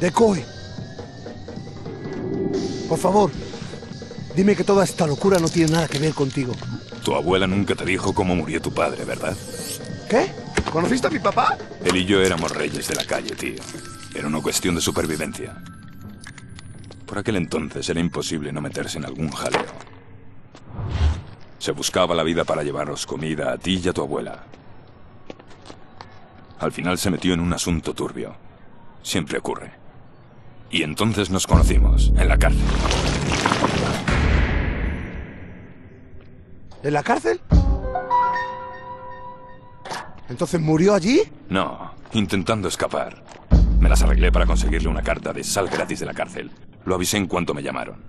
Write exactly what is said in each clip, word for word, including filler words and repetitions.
Decoy, por favor, dime que toda esta locura no tiene nada que ver contigo. Tu abuela nunca te dijo cómo murió tu padre, ¿verdad? ¿Qué? ¿Conociste a mi papá? Él y yo éramos reyes de la calle, tío. Era una cuestión de supervivencia. Por aquel entonces era imposible no meterse en algún jaleo. Se buscaba la vida para llevaros comida a ti y a tu abuela. Al final se metió en un asunto turbio. Siempre ocurre. Y entonces nos conocimos, en la cárcel. ¿En la cárcel? ¿Entonces murió allí? No, intentando escapar. Me las arreglé para conseguirle una carta de sal gratis de la cárcel. Lo avisé en cuanto me llamaron.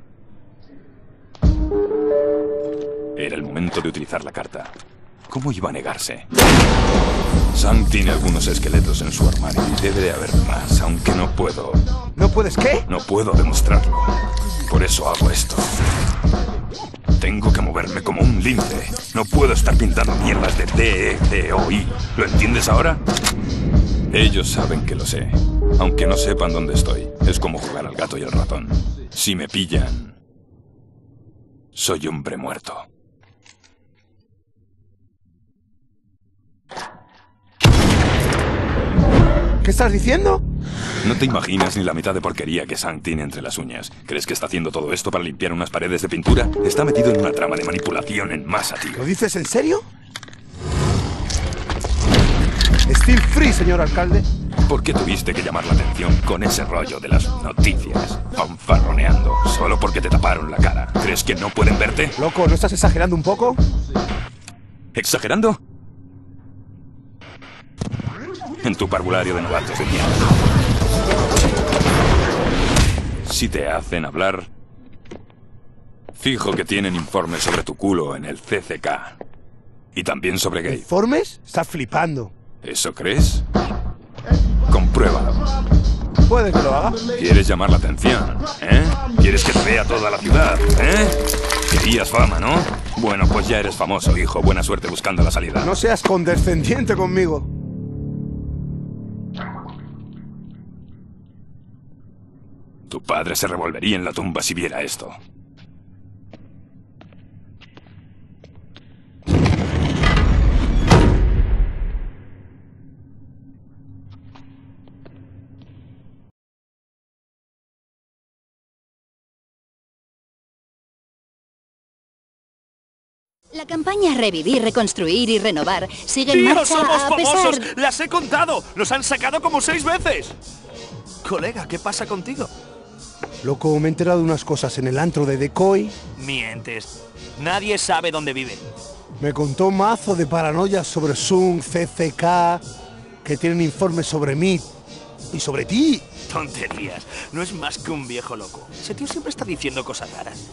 Era el momento de utilizar la carta. ¿Cómo iba a negarse? Sang tiene algunos esqueletos en su armario y debe de haber más, aunque no puedo... ¿No puedes qué? No puedo demostrarlo. Por eso hago esto. Tengo que moverme como un lince. No puedo estar pintando mierdas de T E T O I. ¿Lo entiendes ahora? Ellos saben que lo sé. Aunque no sepan dónde estoy. Es como jugar al gato y al ratón. Si me pillan... soy hombre muerto. ¿Qué estás diciendo? No te imaginas ni la mitad de porquería que Sang tiene entre las uñas. ¿Crees que está haciendo todo esto para limpiar unas paredes de pintura? Está metido en una trama de manipulación en masa, tío. ¿Lo dices en serio? Steel free, señor alcalde. ¿Por qué tuviste que llamar la atención con ese rollo de las noticias? Fanfarroneando, solo porque te taparon la cara. ¿Crees que no pueden verte? Loco, ¿no estás exagerando un poco? ¿Exagerando? En tu parvulario de novatos de mierda. Si te hacen hablar... fijo que tienen informes sobre tu culo en el C C K. Y también sobre Gabe. ¿Informes? Estás flipando. ¿Eso crees? Compruébalo. Puede que lo haga. ¿Quieres llamar la atención, eh? ¿Quieres que te vea toda la ciudad, eh? Querías fama, ¿no? Bueno, pues ya eres famoso, hijo. Buena suerte buscando la salida. No seas condescendiente conmigo. Tu padre se revolvería en la tumba si viera esto. La campaña Revivir, Reconstruir y Renovar sigue en marcha a pesar... ¡Tío, somos famosos! ¡Las he contado! ¡Nos han sacado como seis veces! Colega, ¿qué pasa contigo? Loco, me he enterado de unas cosas en el antro de Decoy. Mientes. Nadie sabe dónde vive. Me contó un mazo de paranoia sobre Sun, C C K, que tienen informes sobre mí y sobre ti. Tonterías. No es más que un viejo loco. Ese tío siempre está diciendo cosas raras.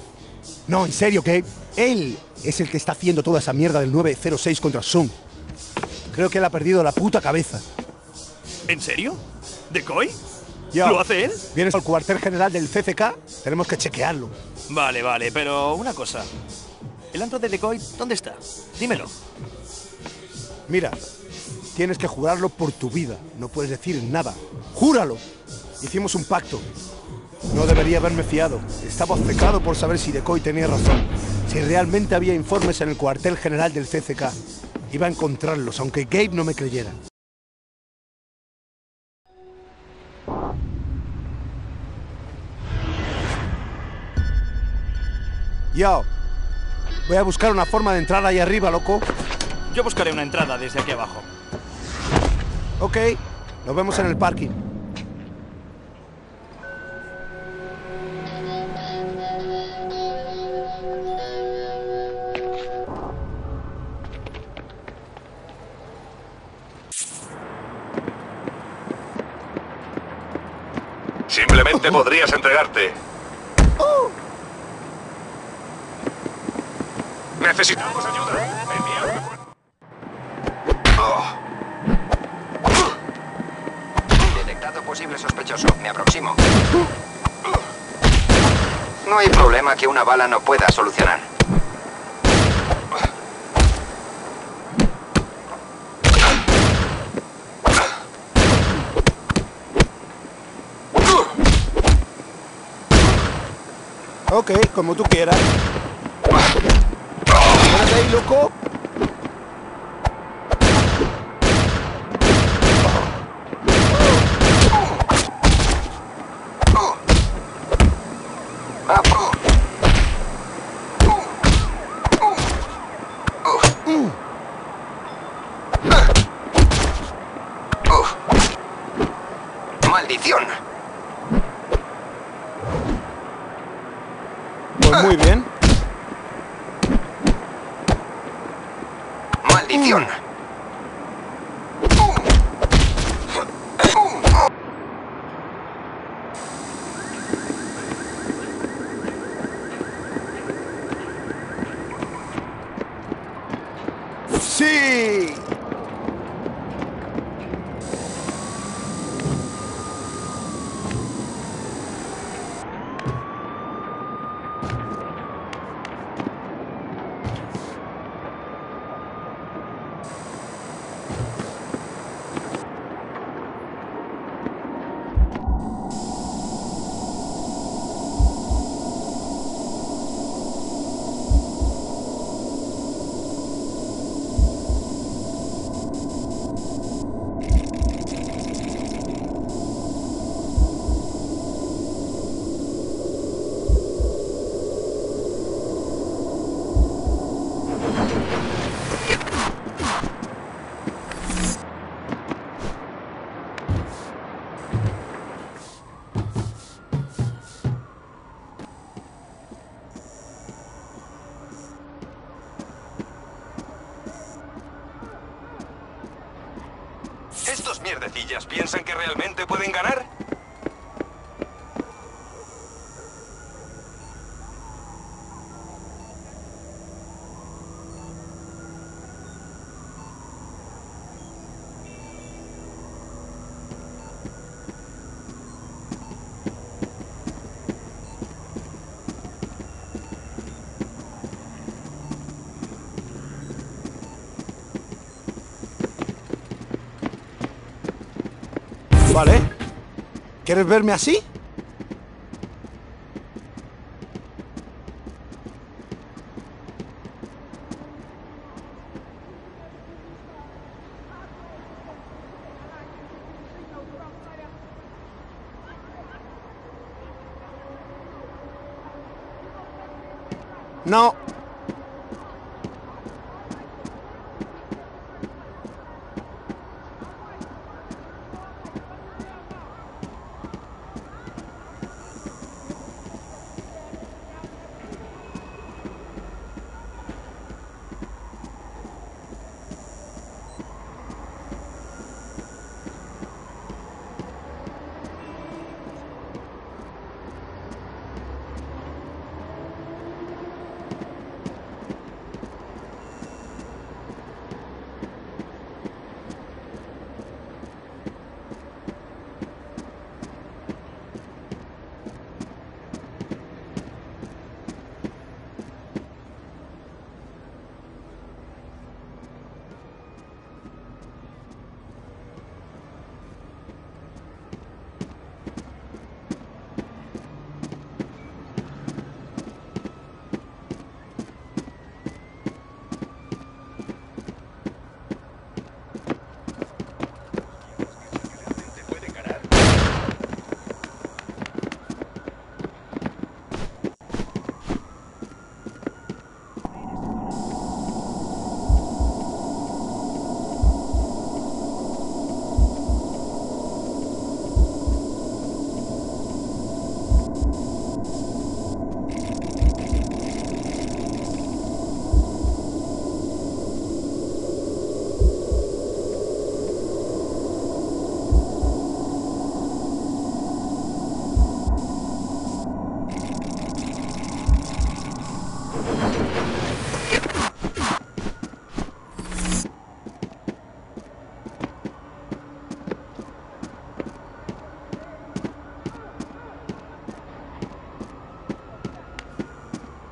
No, en serio, que él es el que está haciendo toda esa mierda del nueve cero seis contra Sun. Creo que él ha perdido la puta cabeza. ¿En serio? ¿Decoy? Yo, ¿lo hace él? Vienes al cuartel general del C C K, tenemos que chequearlo. Vale, vale, pero una cosa. ¿El antro de Decoy dónde está? Dímelo. Mira, tienes que jurarlo por tu vida. No puedes decir nada. ¡Júralo! Hicimos un pacto. No debería haberme fiado. Estaba obcecado por saber si Decoy tenía razón. Si realmente había informes en el cuartel general del C C K. Iba a encontrarlos, aunque Gabe no me creyera. Yo, voy a buscar una forma de entrar ahí arriba, loco. Yo buscaré una entrada desde aquí abajo. Ok, nos vemos en el parking. Simplemente podrías entregarte. Necesitamos ayuda. Detectado posible sospechoso. Me aproximo. No hay problema que una bala no pueda solucionar. Ok, como tú quieras. Espérate ahí, loco. Muy bien. Maldición. Sí. ¿Estos mierdecillas piensan que realmente pueden ganar? Vale. ¿Quieres verme así? No.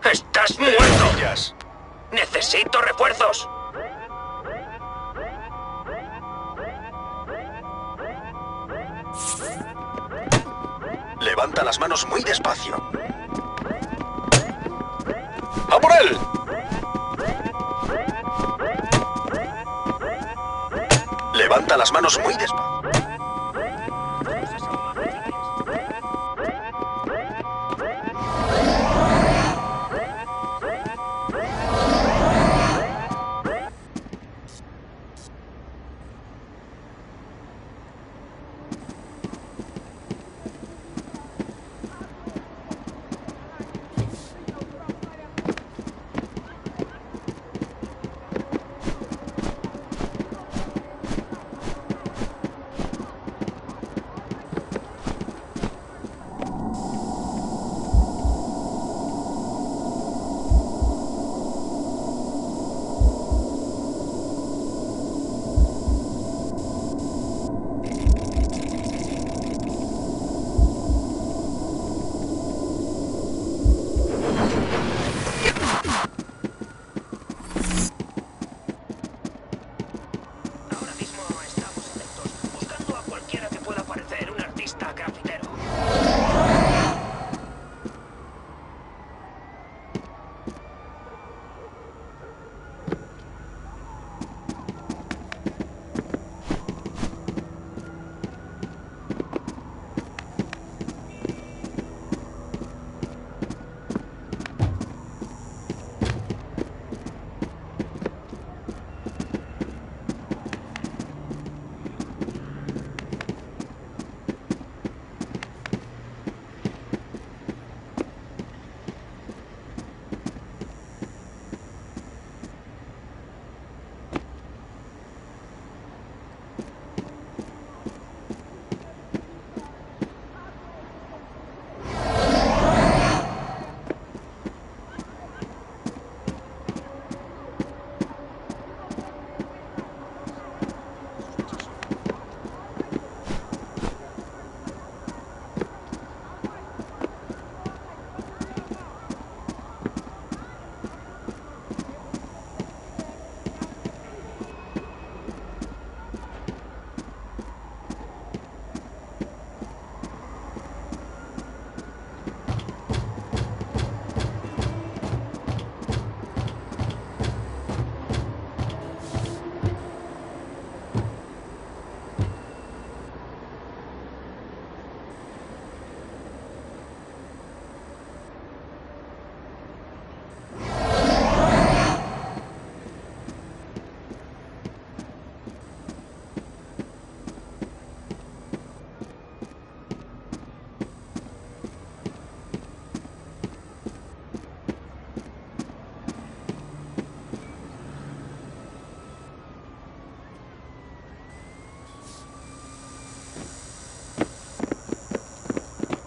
¡Estás muerto! ¡Necesito refuerzos! Levanta las manos muy despacio. ¡A por él! Levanta las manos muy despacio.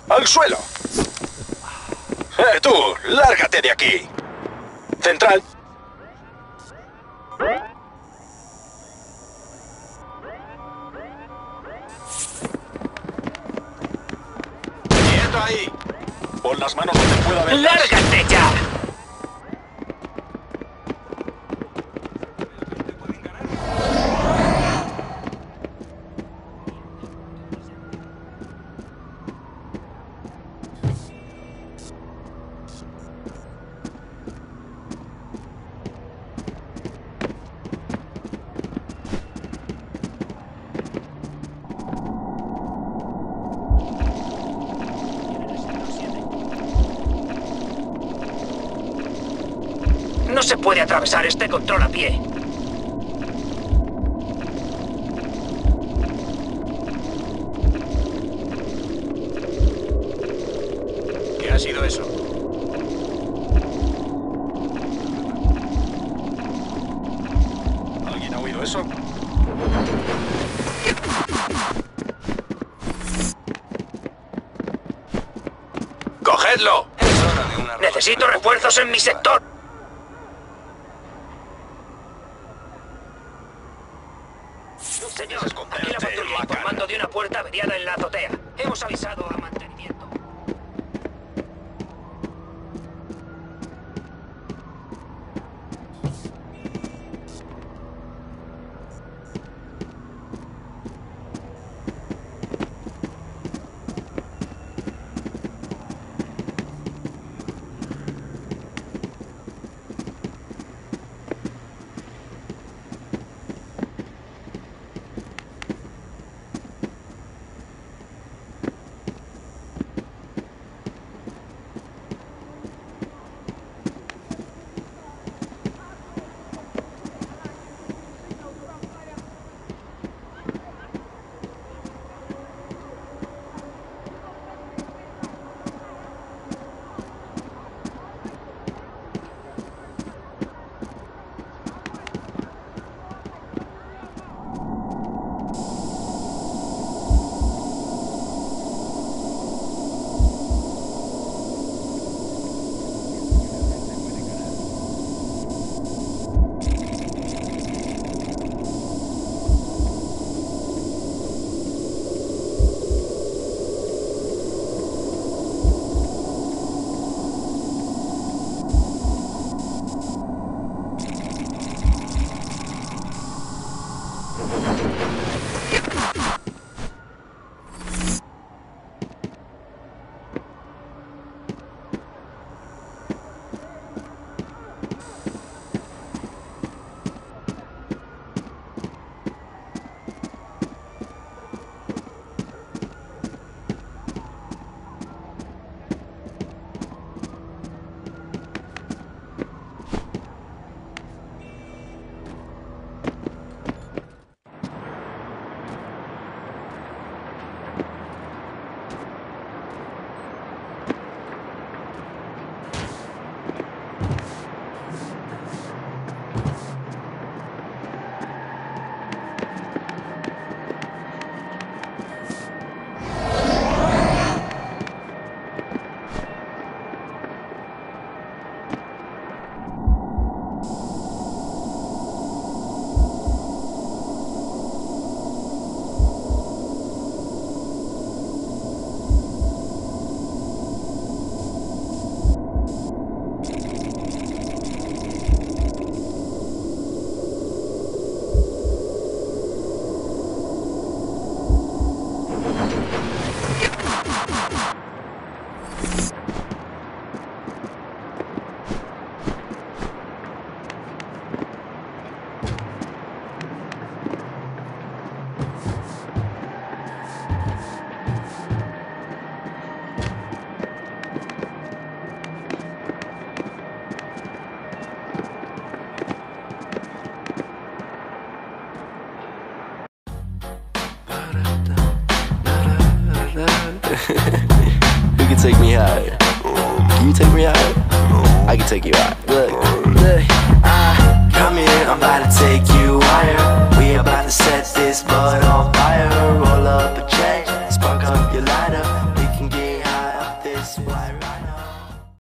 ¡Al suelo! ¡Eh, tú! ¡Lárgate de aquí! ¡Central! ¡Quieto ahí! ¡Pon las manos donde pueda ver! ¡Lárgate ya! No se puede atravesar este control a pie. ¿Qué ha sido eso? ¿Alguien ha oído eso? ¡Cogedlo! Es hora de una... Necesito refuerzos en mi sector. You can take me higher. Can you take me higher? I can take you higher. Look, look, I come in, I'm about to take you higher. We about to set this bud on fire.